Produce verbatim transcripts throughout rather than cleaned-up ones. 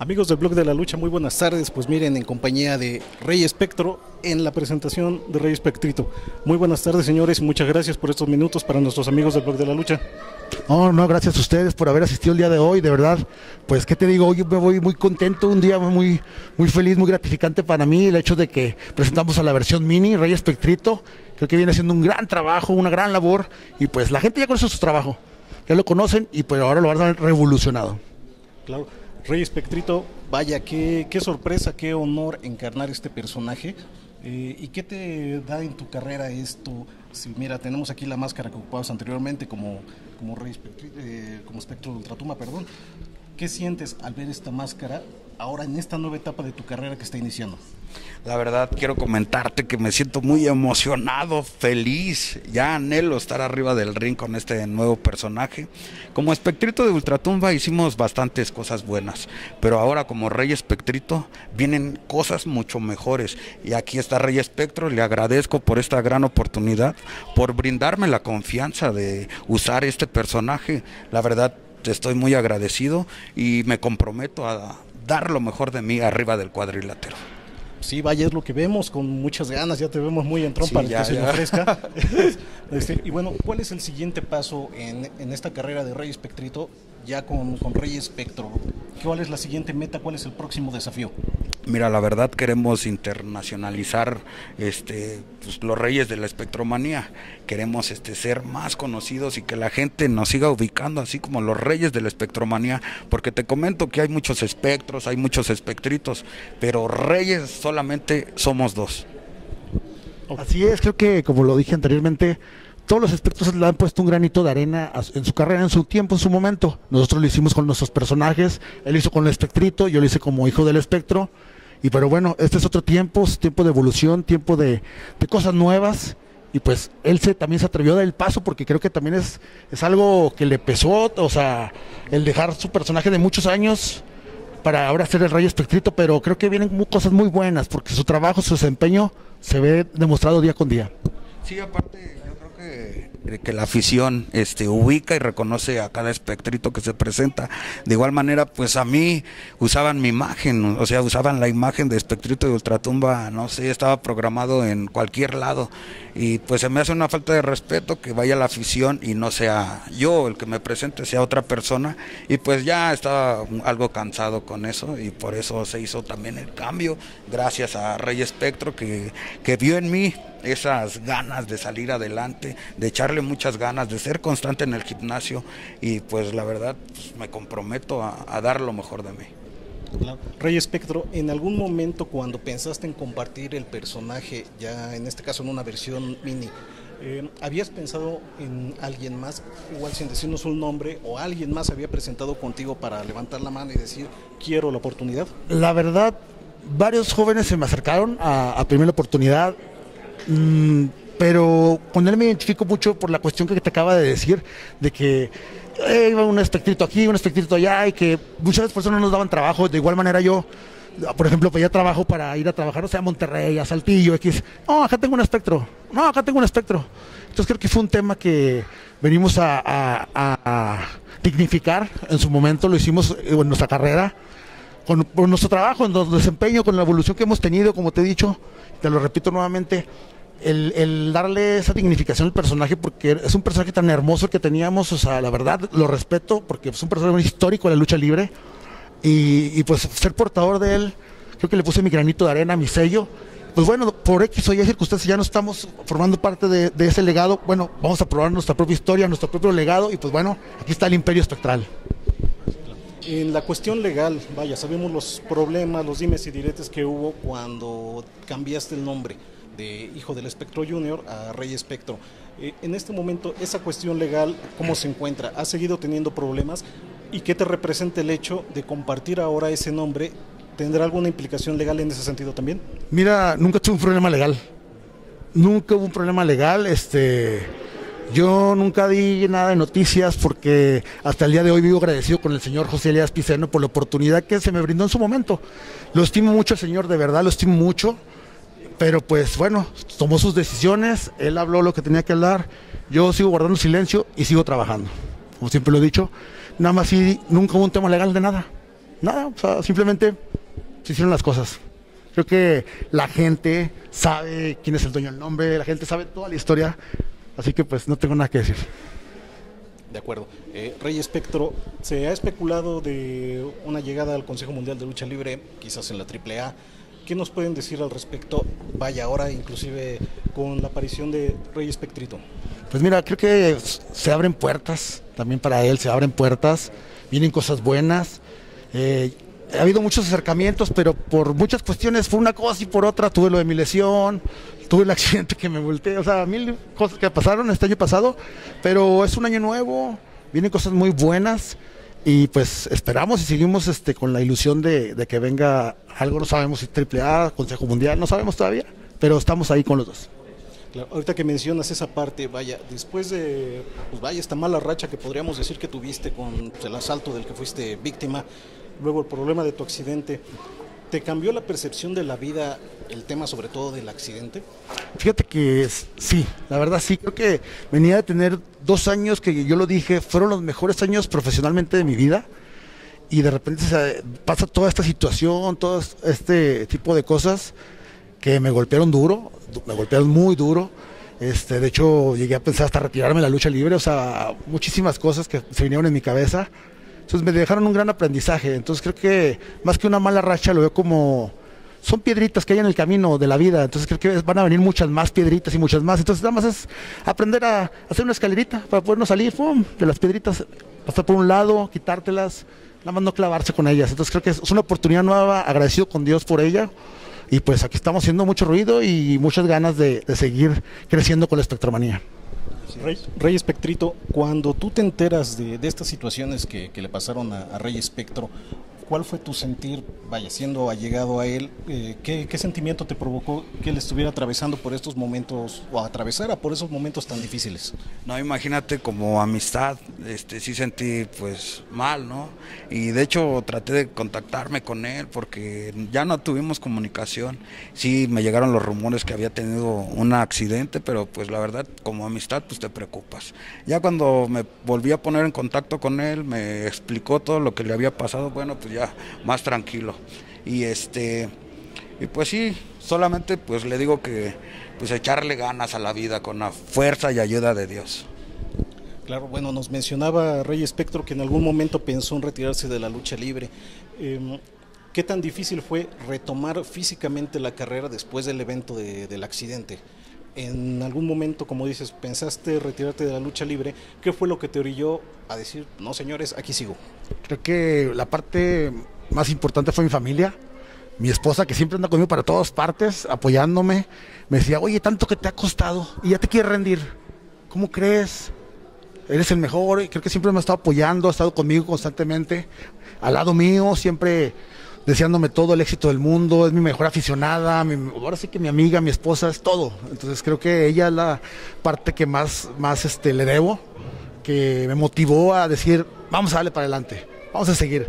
Amigos del Blog de la Lucha, muy buenas tardes. Pues miren, en compañía de Rey Espectro, en la presentación de Rey Espectrito. Muy buenas tardes, señores, muchas gracias por estos minutos para nuestros amigos del Blog de la Lucha. No, no, gracias a ustedes por haber asistido el día de hoy, de verdad. Pues, ¿qué te digo? Hoy me voy muy contento, un día muy, muy feliz, muy gratificante para mí, el hecho de que presentamos a la versión mini, Rey Espectrito. Creo que viene haciendo un gran trabajo, una gran labor, y pues la gente ya conoce su trabajo, ya lo conocen, y pues ahora lo han revolucionado. Claro. Rey Espectrito, vaya, qué, qué sorpresa, qué honor encarnar este personaje. Eh, ¿Y qué te da en tu carrera esto? Si, mira, tenemos aquí la máscara que ocupabas anteriormente como, como Rey Espectrito, eh, como Espectro de Ultratumba, perdón. ¿Qué sientes al ver esta máscara ahora en esta nueva etapa de tu carrera que está iniciando? La verdad, quiero comentarte que me siento muy emocionado, feliz. Ya anhelo estar arriba del ring con este nuevo personaje. Como Espectrito de Ultratumba hicimos bastantes cosas buenas, pero ahora como Rey Espectrito vienen cosas mucho mejores. Y aquí está Rey Espectro, le agradezco por esta gran oportunidad, por brindarme la confianza de usar este personaje. La verdad, estoy muy agradecido y me comprometo a dar lo mejor de mí arriba del cuadrilátero. Sí, vaya, es lo que vemos, con muchas ganas, ya te vemos muy en trompa, sí, ya, que se nos ofrezca. Este, y bueno, ¿cuál es el siguiente paso en, en esta carrera de Rey Espectrito, ya con, con Rey Espectro? ¿Cuál es la siguiente meta? ¿Cuál es el próximo desafío? Mira, la verdad queremos internacionalizar este, pues, los reyes de la espectromanía. Queremos este, ser más conocidos y que la gente nos siga ubicando así como los reyes de la espectromanía, porque te comento que hay muchos espectros, hay muchos espectritos, pero reyes solamente somos dos. Así es, creo que como lo dije anteriormente, todos los espectros le han puesto un granito de arena en su carrera, en su tiempo, en su momento. Nosotros lo hicimos con nuestros personajes, él hizo con el Espectrito, yo lo hice como Hijo del Espectro. Y pero bueno, este es otro tiempo, es tiempo de evolución, tiempo de, de cosas nuevas. Y pues él se, también se atrevió a dar el paso, porque creo que también es, es algo que le pesó, o sea, el dejar su personaje de muchos años para ahora ser el Rey Espectrito. Pero creo que vienen cosas muy buenas, porque su trabajo, su desempeño se ve demostrado día con día. Sí, aparte que la afición este, ubica y reconoce a cada espectrito que se presenta. De igual manera, pues a mí usaban mi imagen, o sea, usaban la imagen de Espectrito de Ultratumba, no sé, estaba programado en cualquier lado, y pues se me hace una falta de respeto que vaya la afición y no sea yo el que me presente, sea otra persona, y pues ya estaba algo cansado con eso, y por eso se hizo también el cambio, gracias a Rey Espectro, que, que vio en mí esas ganas de salir adelante, de echarle muchas ganas, de ser constante en el gimnasio, y pues la verdad, pues, me comprometo a, a dar lo mejor de mí. Claro. Rey Espectro, ¿en algún momento cuando pensaste en compartir el personaje, ya en este caso en una versión mini, eh, habías pensado en alguien más, igual sin decirnos un nombre, o alguien más había presentado contigo para levantar la mano y decir, quiero la oportunidad? La verdad, varios jóvenes se me acercaron a, a pedirme la oportunidad, mmm, pero con él me identifico mucho por la cuestión que te acaba de decir, de que iba eh, un espectrito aquí, un espectrito allá, y que muchas personas nos daban trabajo. De igual manera yo, por ejemplo, pedía trabajo para ir a trabajar, o sea, a Monterrey, a Saltillo, X. No, acá tengo un espectro, no, acá tengo un espectro. Entonces creo que fue un tema que venimos a, a, a dignificar en su momento, lo hicimos en nuestra carrera, con, con nuestro trabajo, en nuestro desempeño, con la evolución que hemos tenido, como te he dicho, te lo repito nuevamente. El, el darle esa dignificación al personaje, porque es un personaje tan hermoso que teníamos, o sea, la verdad, lo respeto, porque es un personaje histórico de la lucha libre, y, y pues ser portador de él, creo que le puse mi granito de arena, mi sello. Pues bueno, por X o Y circunstancias ya no estamos formando parte de, de ese legado. Bueno, vamos a probar nuestra propia historia, nuestro propio legado, y pues bueno, aquí está el Imperio Espectral. En la cuestión legal, vaya, sabemos los problemas, los dimes y diretes que hubo cuando cambiaste el nombre de Hijo del Espectro junior a Rey Espectro. Eh, en este momento, esa cuestión legal, ¿cómo se encuentra? ¿Ha seguido teniendo problemas? ¿Y qué te representa el hecho de compartir ahora ese nombre? ¿Tendrá alguna implicación legal en ese sentido también? Mira, nunca tuve un problema legal. Nunca hubo un problema legal. Este, yo nunca di nada de noticias, porque hasta el día de hoy vivo agradecido con el señor José Elias Piceno por la oportunidad que se me brindó en su momento. Lo estimo mucho al señor, de verdad, lo estimo mucho. Pero pues bueno, tomó sus decisiones, él habló lo que tenía que hablar, yo sigo guardando silencio y sigo trabajando, como siempre lo he dicho. Nada más, sí, nunca hubo un tema legal de nada, nada, o sea, simplemente se hicieron las cosas. Creo que la gente sabe quién es el dueño del nombre, la gente sabe toda la historia, así que pues no tengo nada que decir. De acuerdo. Eh, Rey Espectro, se ha especulado de una llegada al Consejo Mundial de Lucha Libre, quizás en la triple A. ¿Qué nos pueden decir al respecto? Vaya, ahora inclusive con la aparición de Rey Espectrito. Pues mira, creo que se abren puertas, también para él se abren puertas, vienen cosas buenas. Eh, Ha habido muchos acercamientos, pero por muchas cuestiones fue una cosa y por otra. Tuve lo de mi lesión, tuve el accidente que me volteé, o sea, mil cosas que pasaron este año pasado, pero es un año nuevo, vienen cosas muy buenas y pues esperamos y seguimos este, con la ilusión de, de que venga algo, no sabemos si triple A, Consejo Mundial, no sabemos todavía, pero estamos ahí con los dos. Claro, ahorita que mencionas esa parte, vaya, después de pues vaya esta mala racha que podríamos decir que tuviste con pues, el asalto del que fuiste víctima, luego el problema de tu accidente, ¿te cambió la percepción de la vida el tema sobre todo del accidente? Fíjate que es, sí, la verdad sí, creo que venía de tener dos años que yo lo dije, fueron los mejores años profesionalmente de mi vida y de repente se pasa toda esta situación, todo este tipo de cosas que me golpearon duro, me golpearon muy duro. Este, de hecho llegué a pensar hasta retirarme de la lucha libre, o sea, muchísimas cosas que se vinieron en mi cabeza. Entonces me dejaron un gran aprendizaje, entonces creo que más que una mala racha lo veo como, son piedritas que hay en el camino de la vida, entonces creo que van a venir muchas más piedritas y muchas más, entonces nada más es aprender a hacer una escalerita para podernos salir, ¡pum!, de las piedritas, pasar por un lado, quitártelas, nada más no clavarse con ellas, entonces creo que es una oportunidad nueva, agradecido con Dios por ella, y pues aquí estamos haciendo mucho ruido y muchas ganas de, de seguir creciendo con la espectromanía. Rey, Rey Espectrito, cuando tú te enteras de, de estas situaciones que, que le pasaron a, a Rey Espectro, ¿cuál fue tu sentir, vaya, siendo allegado a él? Eh, ¿qué, ¿Qué sentimiento te provocó que él estuviera atravesando por estos momentos, o atravesara por esos momentos tan difíciles? No, imagínate, como amistad, este, sí sentí pues mal, ¿no? Y de hecho traté de contactarme con él porque ya no tuvimos comunicación. Sí me llegaron los rumores que había tenido un accidente, pero pues la verdad, como amistad, pues te preocupas. Ya cuando me volví a poner en contacto con él, me explicó todo lo que le había pasado, bueno, pues ya más tranquilo y este y pues sí, solamente pues le digo que pues echarle ganas a la vida con la fuerza y ayuda de Dios. Claro, bueno, nos mencionaba Rey Espectro que en algún momento pensó en retirarse de la lucha libre. Eh, ¿qué tan difícil fue retomar físicamente la carrera después del evento de, del accidente? En algún momento, como dices, pensaste retirarte de la lucha libre, ¿qué fue lo que te orilló a decir, no señores, aquí sigo? Creo que la parte más importante fue mi familia, mi esposa que siempre anda conmigo para todas partes, apoyándome, me decía, oye, tanto que te ha costado y ya te quieres rendir, ¿cómo crees? Eres el mejor, y creo que siempre me ha estado apoyando, ha estado conmigo constantemente, al lado mío, siempre deseándome todo el éxito del mundo, es mi mejor aficionada, mi, ahora sí que mi amiga, mi esposa, es todo. Entonces creo que ella es la parte que más, más este, le debo, que me motivó a decir, vamos a darle para adelante, vamos a seguir.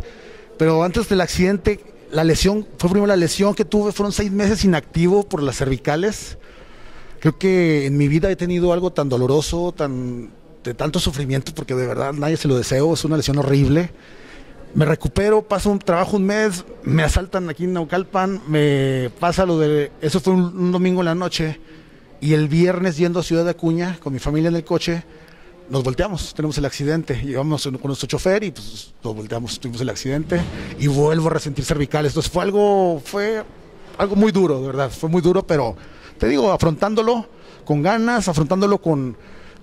Pero antes del accidente, la lesión, fue primero la lesión que tuve, fueron seis meses inactivo por las cervicales. Creo que en mi vida he tenido algo tan doloroso, tan, de tanto sufrimiento, porque de verdad nadie se lo deseo, es una lesión horrible. Me recupero, paso un trabajo un mes, me asaltan aquí en Naucalpan, me pasa lo de, eso fue un, un domingo en la noche, y el viernes yendo a Ciudad de Acuña con mi familia en el coche, nos volteamos, tenemos el accidente, llegamos con nuestro chofer y pues nos volteamos, tuvimos el accidente, y vuelvo a resentir cervicales, entonces fue algo, fue algo muy duro, de verdad, fue muy duro, pero te digo, afrontándolo con ganas, afrontándolo con,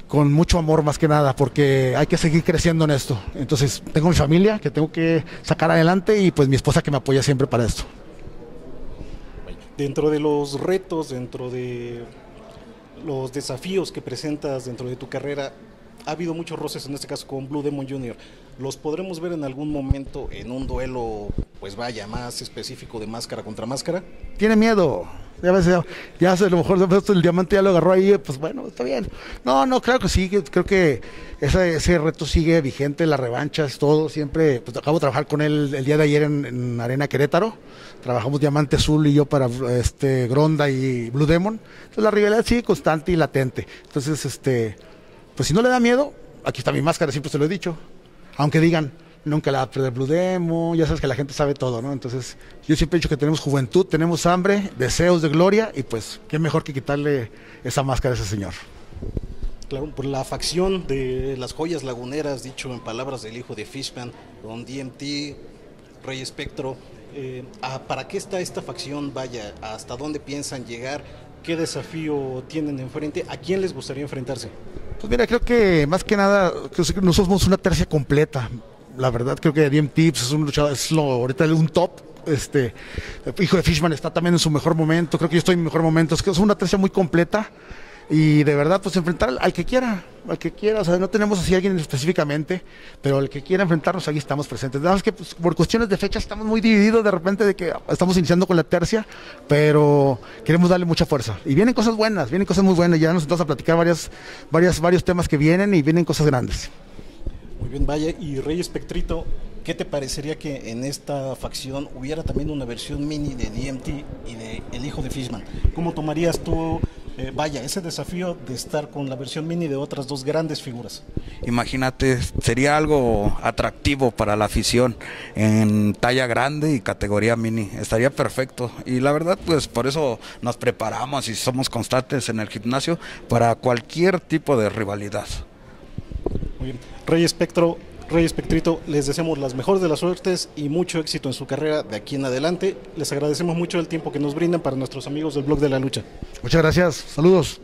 con mucho amor más que nada, porque hay que seguir creciendo en esto. Entonces tengo mi familia que tengo que sacar adelante y pues mi esposa que me apoya siempre para esto. Dentro de los retos, dentro de los desafíos que presentas dentro de tu carrera, ha habido muchos roces en este caso con Blue Demon junior ¿Los podremos ver en algún momento en un duelo, pues vaya, más específico de máscara contra máscara? Tiene miedo. Ya ves, ya, ya a lo mejor el diamante ya lo agarró ahí, pues bueno, está bien. No, no, claro que sí, creo que ese, ese reto sigue vigente, las revanchas, todo, siempre, pues acabo de trabajar con él el día de ayer en, en Arena Querétaro, trabajamos Diamante Azul y yo para este Gronda y Blue Demon, entonces la rivalidad sigue constante y latente, entonces este, pues si no le da miedo, aquí está mi máscara, siempre se lo he dicho, aunque digan, nunca la va a perder Blue Demon, ya sabes que la gente sabe todo, ¿no? Entonces, yo siempre he dicho que tenemos juventud, tenemos hambre, deseos de gloria, y pues, qué mejor que quitarle esa máscara a ese señor. Claro, por la facción de las joyas laguneras, dicho en palabras del hijo de Fishman, con D M T, Rey Espectro, eh, ¿para qué está esta facción? Vaya, ¿hasta dónde piensan llegar? ¿Qué desafío tienen enfrente? ¿A quién les gustaría enfrentarse? Pues mira, creo que más que nada, nosotros somos una tercia completa. La verdad, creo que D M T es un luchador, es lo, ahorita es un top. Este, Hijo de Fishman está también en su mejor momento, creo que yo estoy en mi mejor momento. Es que es una tercia muy completa. Y de verdad, pues enfrentar al que quiera, al que quiera, o sea, no tenemos así a alguien específicamente, pero al que quiera enfrentarnos, aquí estamos presentes. Nada más que pues, por cuestiones de fecha estamos muy divididos de repente, de que estamos iniciando con la tercia, pero queremos darle mucha fuerza. Y vienen cosas buenas, vienen cosas muy buenas, ya nos estamos a platicar varias, varias, varios temas que vienen y vienen cosas grandes. Muy bien, vaya, y Rey Espectrito, ¿qué te parecería que en esta facción hubiera también una versión mini de D M T y de El Hijo de Fishman? ¿Cómo tomarías tú, eh, vaya, ese desafío de estar con la versión mini de otras dos grandes figuras? Imagínate, sería algo atractivo para la afición en talla grande y categoría mini, estaría perfecto. Y la verdad, pues por eso nos preparamos y somos constantes en el gimnasio para cualquier tipo de rivalidad. Muy bien, Rey Espectro, Rey Espectrito, les deseamos las mejores de las suertes y mucho éxito en su carrera de aquí en adelante. Les agradecemos mucho el tiempo que nos brindan para nuestros amigos del Blog de la Lucha. Muchas gracias, saludos.